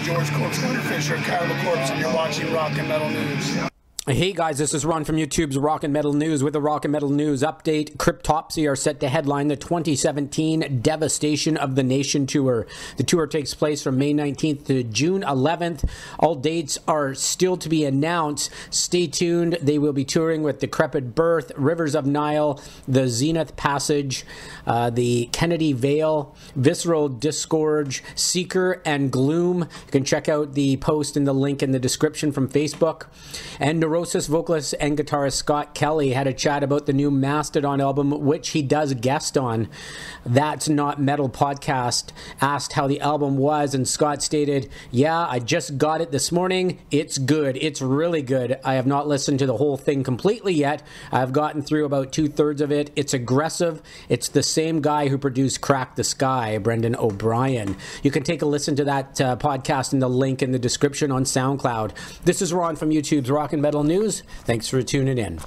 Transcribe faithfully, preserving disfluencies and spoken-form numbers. I'm George Corpse Hunter Fisher, Kyler Corpse, and you're watching Rock and Metal News. Hey guys, this is Ron from YouTube's Rock and Metal News with the Rock and Metal News update. Cryptopsy are set to headline the twenty seventeen Devastation of the Nation Tour. The tour takes place from May nineteenth to June eleventh. All dates are still to be announced. Stay tuned. They will be touring with Decrepit Birth, Rivers of Nihil, The Zenith Passage, uh, The Kennedy Veil, Visceral Disgorge, Seeker, and Gloom. You can check out the post and the link in the description from Facebook. And Neurosis vocalist and guitarist Scott Kelly had a chat about the new Mastodon album, which he does guest on. That's Not Metal Podcast asked how the album was, and Scott stated, "Yeah, I just got it this morning. It's good. It's really good. I have not listened to the whole thing completely yet. I've gotten through about two-thirds of it. It's aggressive. It's the same guy who produced Crack the Skye, Brendan O'Brien." You can take a listen to that uh, podcast in the link in the description on SoundCloud. This is Ron from YouTube's Rock and Metal News. Thanks for tuning in.